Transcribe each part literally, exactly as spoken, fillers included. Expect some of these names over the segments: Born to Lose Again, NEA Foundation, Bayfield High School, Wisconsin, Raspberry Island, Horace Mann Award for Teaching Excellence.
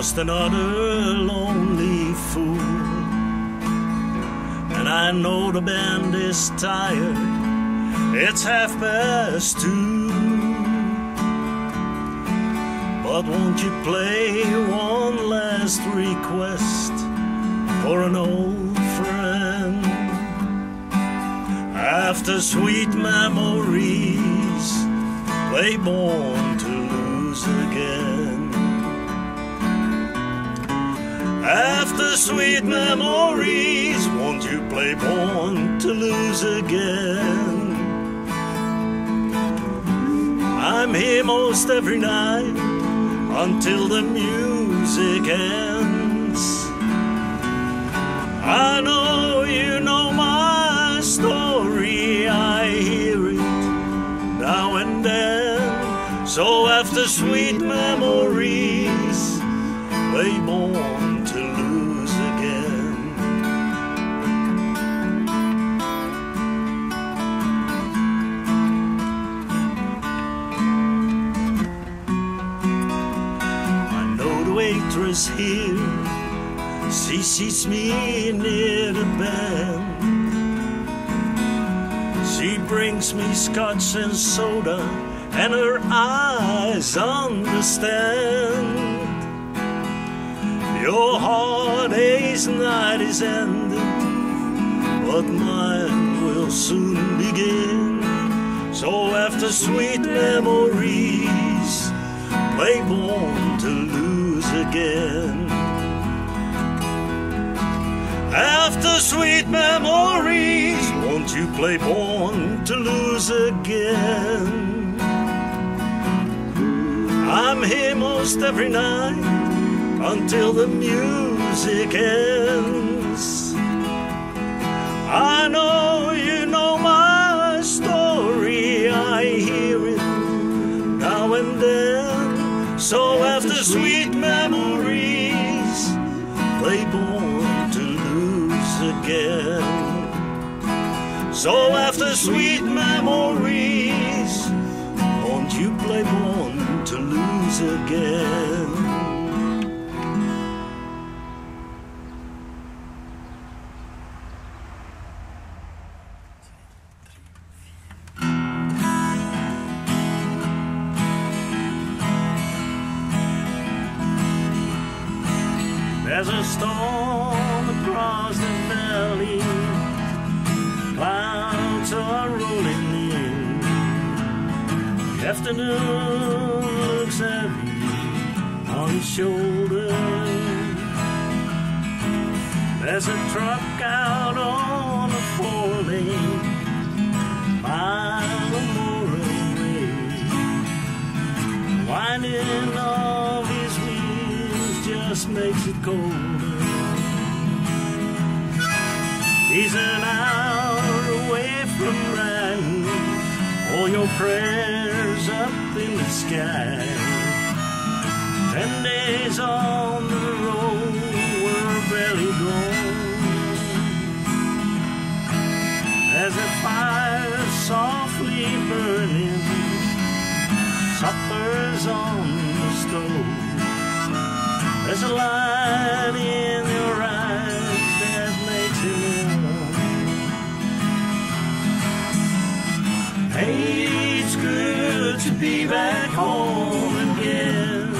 just another lonely fool. And I know the band is tired, it's half past two. But won't you play one last request for an old friend? After sweet memories, play Born to Lose Again. After sweet memories, won't you play Born to Lose Again? I'm here most every night until the music ends. I know you know my story, I hear it now and then. So after sweet memories, play Born to Lose Again. I know the waitress here, she sees me near the band. She brings me scotch and soda, and her eyes understand. Your hard day's night is ended, but mine will soon begin. So after sweet memories, play Born to Lose Again. After sweet memories, won't you play Born to Lose Again? I'm here most every night until the music ends. I know you know my story, I hear it now and then. So after sweet memories, play Born to Lose Again. So after sweet memories, won't you play Born to Lose Again? There's a storm across the valley, clouds are rolling in. The afternoon looks heavy on his shoulders. There's a truck out on a four-lane, mile or more away, winding on. Just makes it colder. He's an hour away from land, all your prayers up in the sky. Ten days on the road, we're barely gone. There's a fire softly burning, supper's on the stove. There's a light in your eyes that makes you know. Hey, it's good to be back home again.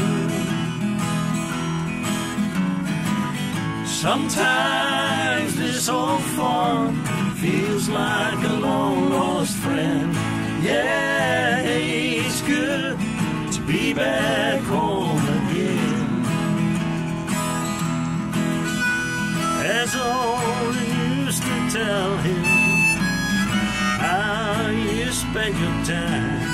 Sometimes this old farm feels like a long lost friend. Yeah, hey, it's good to be back home again. That's all you used to tell him, how you spend your time.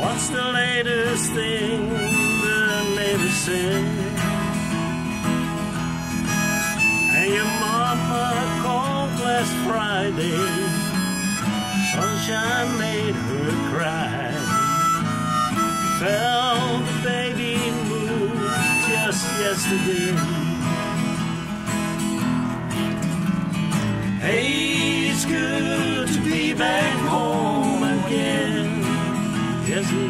What's the latest thing the neighbor said? And your mama called last Friday, sunshine made her cry. Felt the baby move just yesterday. Hey, it's good to be back home again. Yes, it is.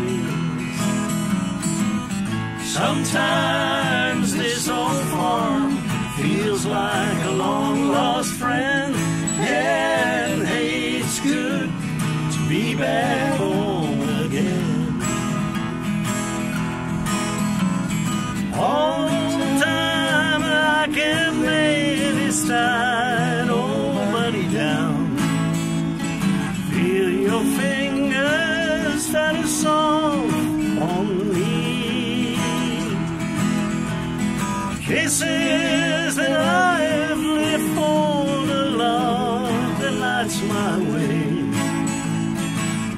Sometimes this old farm feels like a long-lost friend, and hey, it's good to be back home again. All the time I can lay this tired old money down, feel your fingers start a song on me. Kisses that I have left for the love that lights my way.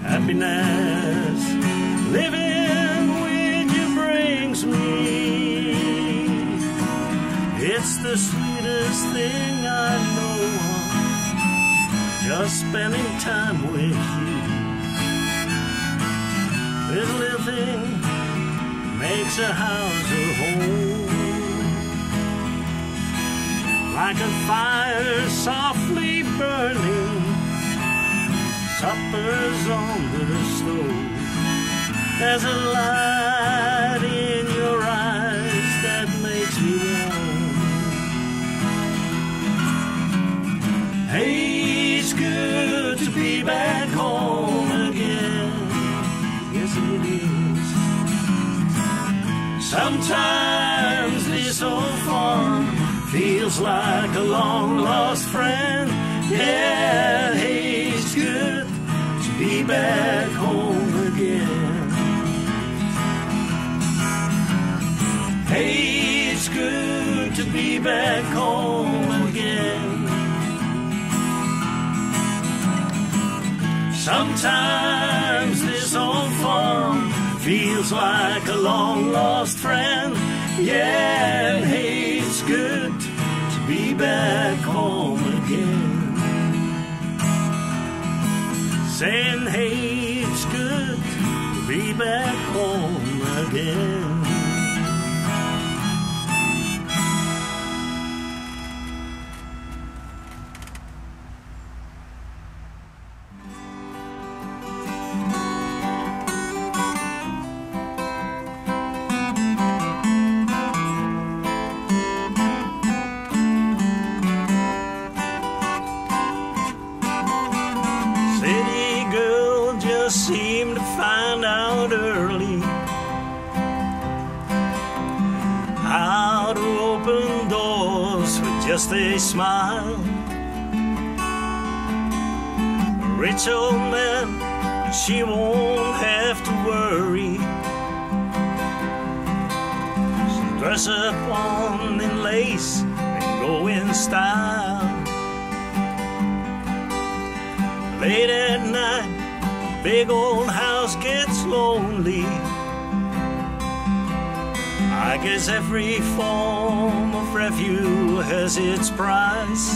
Happiness living with you brings me. It's the sweetest thing I know of, just spending time with you. This living makes a house a home. Like a fire softly burning, supper's on the stove. There's a light in your eyes that makes me warm. Hey, it's good to be back home again. Yes, it is. Sometimes this old farm feels like a long-lost friend. Yeah, hey, it's good to be back home again. Hey, it's good to be back home again. Sometimes this old farm feels like a long-lost friend. Yeah, hey, it's good to be back home again. Saying, hey, it's good to be back home again. Seemed to find out early how to open doors with just a smile. A rich old man, she won't have to worry. She'll dress up on in lace and go in style. Late at night, big old house gets lonely. I guess every form of refuge has its price.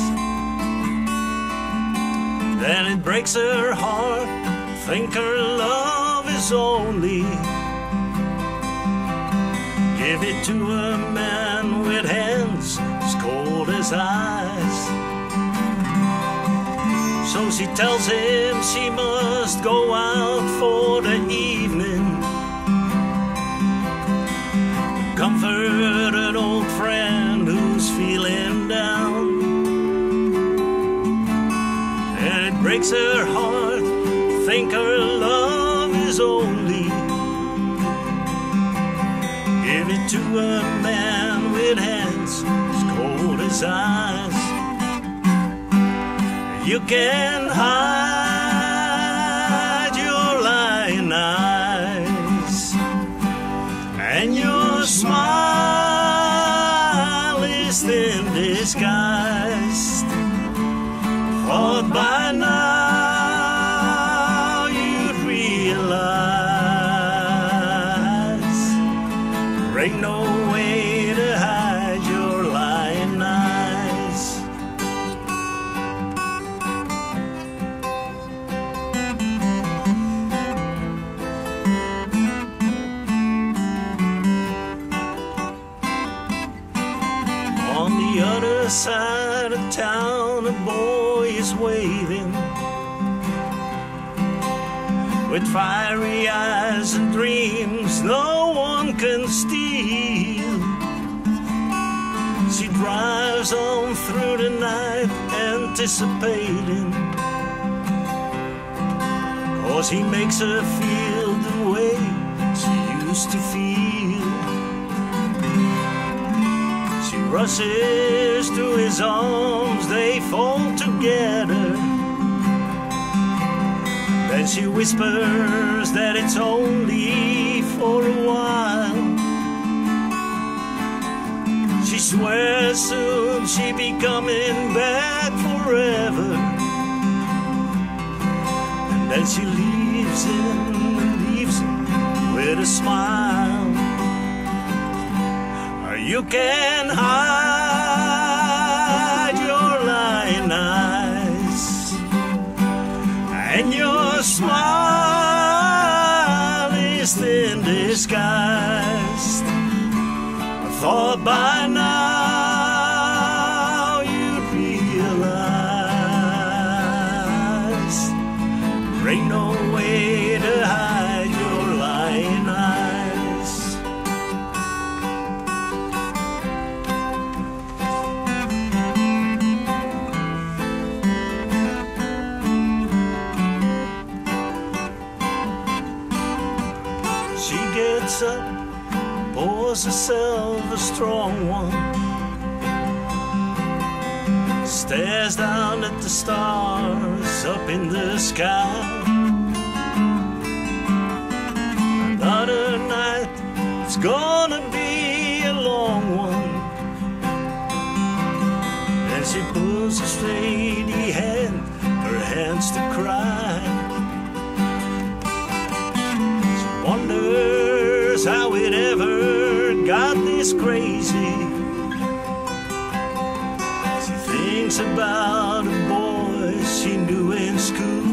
Then it breaks her heart, think her love is only. Give it to a man with hands as cold as ice. So she tells him she must go out for the evening, comfort an old friend who's feeling down. And it breaks her heart, think her love is only. Give it to a man with hands as cold as ice. You can hide your lying eyes, and your smile is in disguise. For by now you'd realize there ain't no way to hide your lying eyes. Other side of town, a boy is waving. with fiery eyes and dreams no one can steal. She drives on through the night, anticipating, 'cause he makes her feel the way she used to feel. She rushes to his arms, they fall together. Then she whispers that it's only for a while. She swears soon she'll be coming back forever. And then she leaves him and leaves him with a smile. You can hide your lying eyes and your smile is thin disguised. I thought by now you'd realize there ain't no way to hide your lying up, pours herself a strong one, stares down at the stars up in the sky. Another night, it's gonna be a long one. And she pulls her steady hand, her hands to cry. She wonders how it ever got this crazy. She thinks about a boy she knew in school.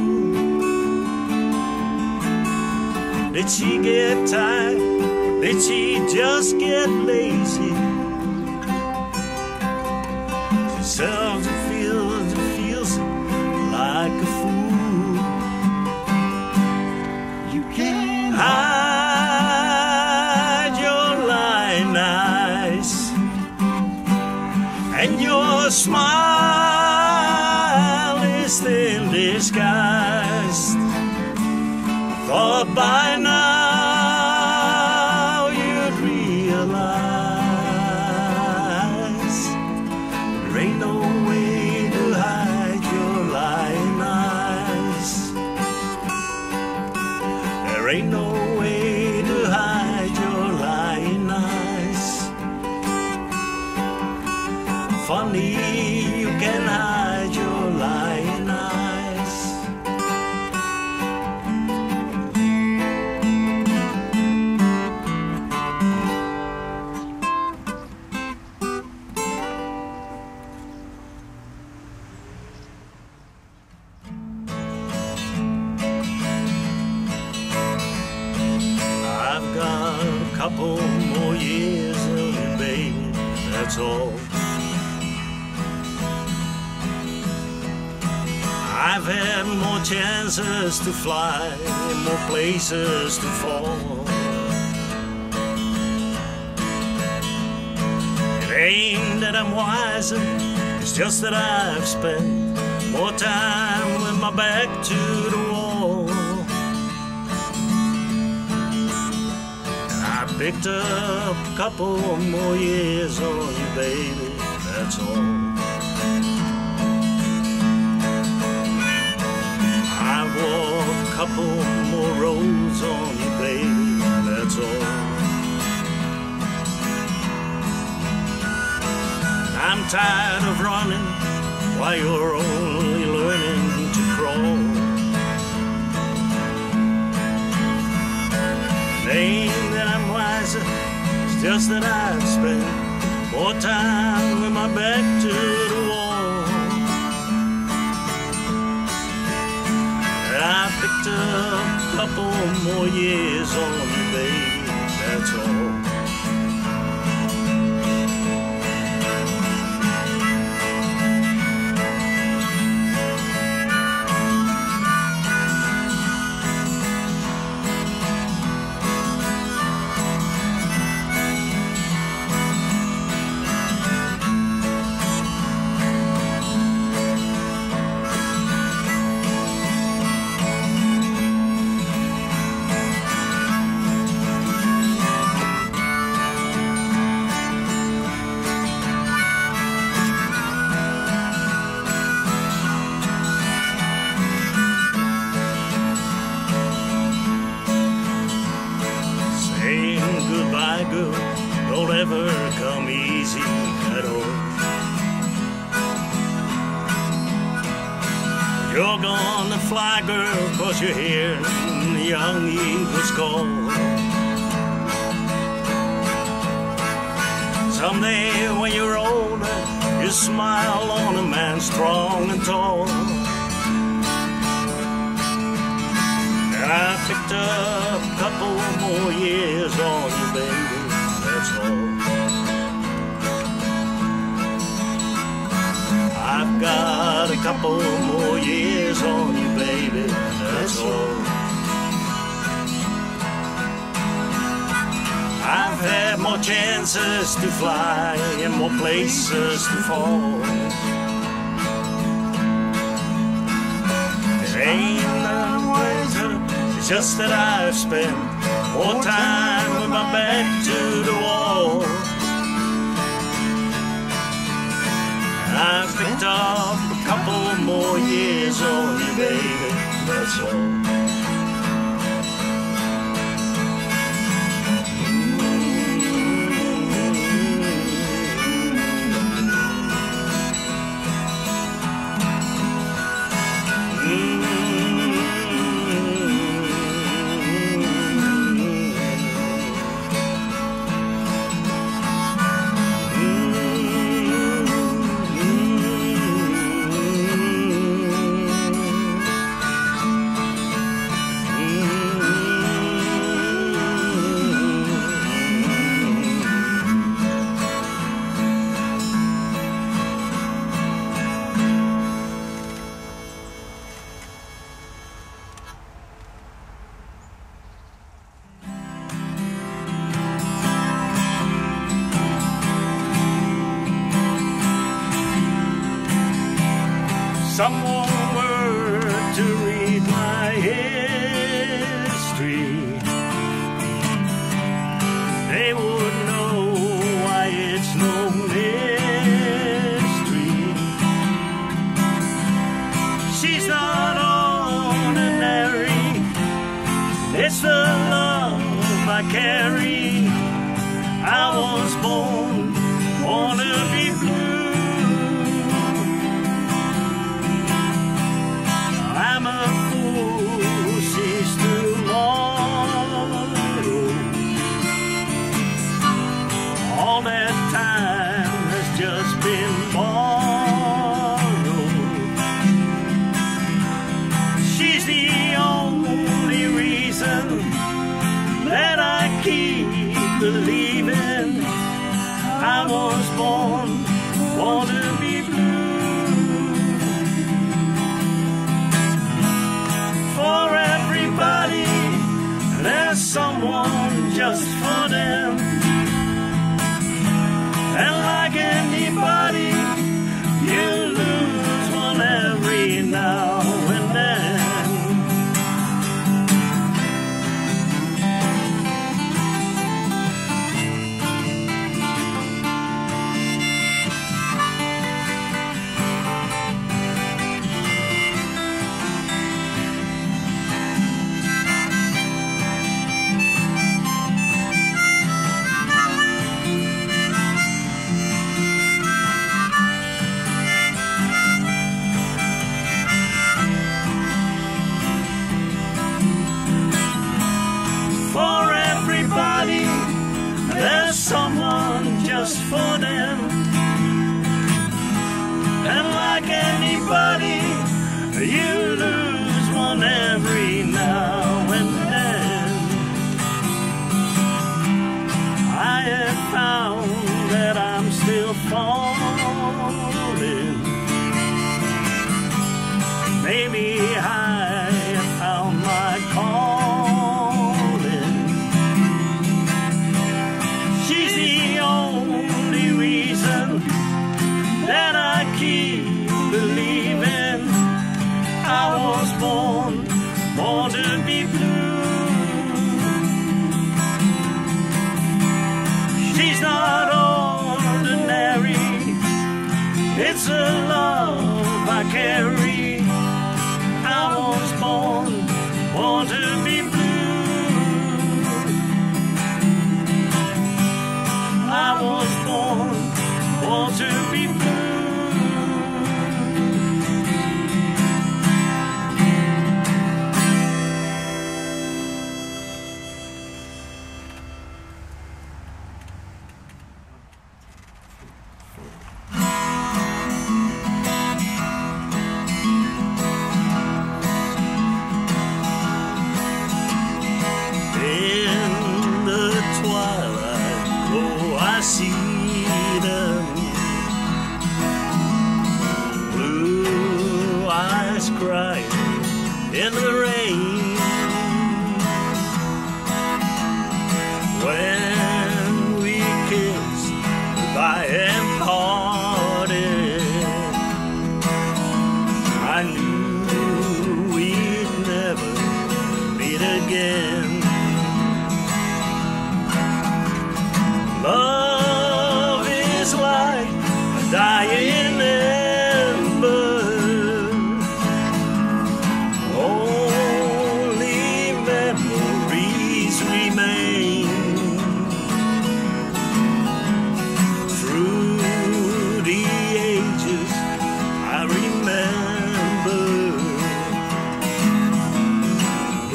Did she get tired? Did she just get lazy? She sells and feels and feels like a fool. You can't hide and your smile is thin disguised. I thought by now you'd realize there ain't no way to hide your lying eyes. There ain't no way to hide your lying eyes. Funny, you can hide your lying eyes. I've got a couple more years of you, baby, that's all. I've had more chances to fly, more places to fall. It ain't that I'm wiser, it's just that I've spent more time with my back to the wall. I picked up a couple more years on you, baby, that's all. Couple more rolls on you, baby, that's all. I'm tired of running while you're only learning to crawl. It ain't that I'm wiser, it's just that I've spent more time with my back to the wall. I picked up a couple more years on you, baby, that's all. never come easy at all. You're gonna fly, girl, 'cause you're hearing the young eagle's call. Someday when you're older, you smile on a man strong and tall. And I picked up a couple more years on you, baby, that's all. I've got a couple more years on you, baby, that's all. I've had more chances to fly and more places to fall. It ain't none wiser, it's just that I've spent more time with my back to the wall. And I've picked up a couple more years on you, baby, that's all. Someone were to read my history, they would know why it's no mystery. She's not ordinary, it's the love I carry. I was born, born to be blue. Believing I was born, born to be blue. For everybody, there's someone just for them. And like anybody, you lose one every now and then. Someone just for them, and like anybody, you lose one every now and then. I have found that I'm still falling, maybe I have found my call. It's a love I carry. I cry in the rain. When we kissed goodbye and parted, I knew we'd never meet again. Love is like a dying ember, only memories remain. Through the ages I remember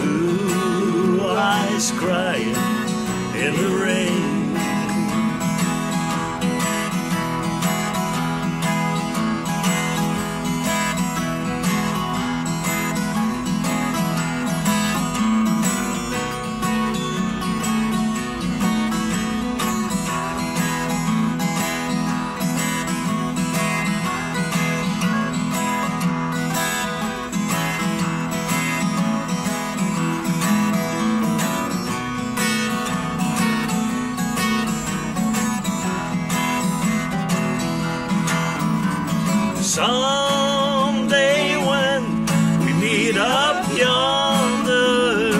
blue eyes crying in the rain. Someday when we meet up yonder,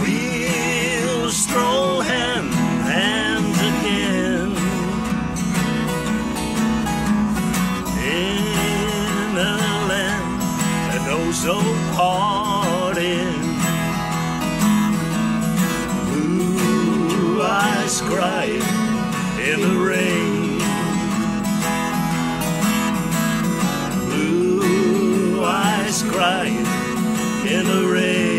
we'll stroll hand in hand again. In a land that knows no parting, blue eyes crying in the rain. Crying in the rain.